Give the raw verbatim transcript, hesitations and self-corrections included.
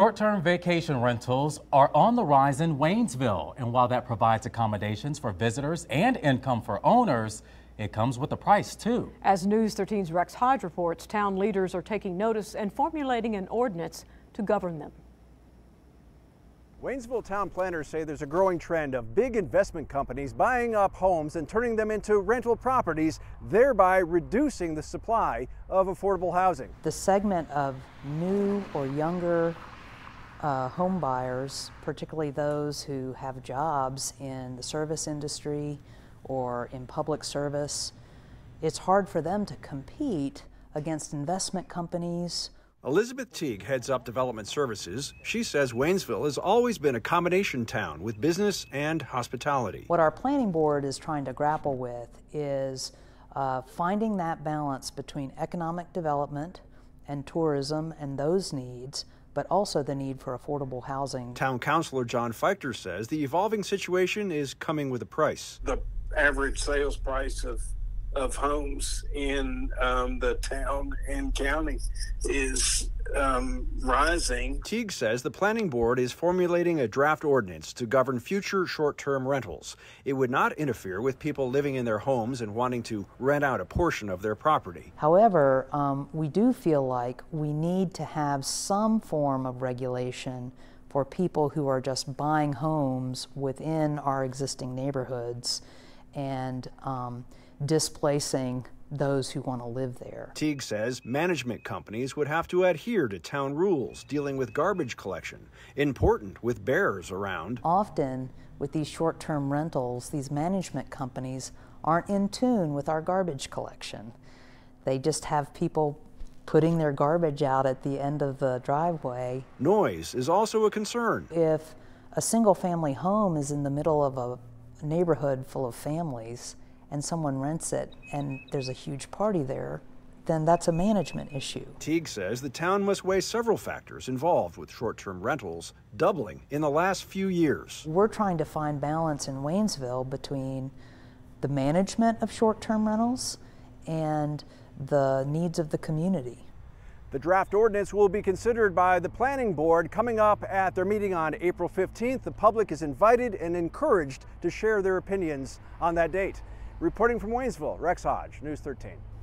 Short-term vacation rentals are on the rise in Waynesville, and while that provides accommodations for visitors and income for owners, it comes with a price too. As News thirteen's Rex Hodge reports, town leaders are taking notice and formulating an ordinance to govern them. Waynesville town planners say there's a growing trend of big investment companies buying up homes and turning them into rental properties, thereby reducing the supply of affordable housing. The segment of new or younger Uh, home buyers, particularly those who have jobs in the service industry or in public service, it's hard for them to compete against investment companies. Elizabeth Teague heads up development services. She says Waynesville has always been a combination town with business and hospitality. What our planning board is trying to grapple with is uh, finding that balance between economic development and tourism and those needs, but also the need for affordable housing. Town Councilor John Feichter says the evolving situation is coming with a price. The average sales price of of homes in um, the town and county is um, rising. Teague says the planning board is formulating a draft ordinance to govern future short-term rentals. It would not interfere with people living in their homes and wanting to rent out a portion of their property. However, um, we do feel like we need to have some form of regulation for people who are just buying homes within our existing neighborhoods and um, displacing those who want to live there. Teague says management companies would have to adhere to town rules dealing with garbage collection, important with bears around. Often with these short-term rentals, these management companies aren't in tune with our garbage collection. They just have people putting their garbage out at the end of the driveway. Noise is also a concern. If a single-family home is in the middle of a neighborhood full of families and someone rents it and there's a huge party there, then that's a management issue. Teague says the town must weigh several factors involved with short-term rentals, doubling in the last few years. We're trying to find balance in Waynesville between the management of short-term rentals and the needs of the community. The draft ordinance will be considered by the planning board coming up at their meeting on April fifteenth. The public is invited and encouraged to share their opinions on that date. Reporting from Waynesville, Rex Hodge, News thirteen.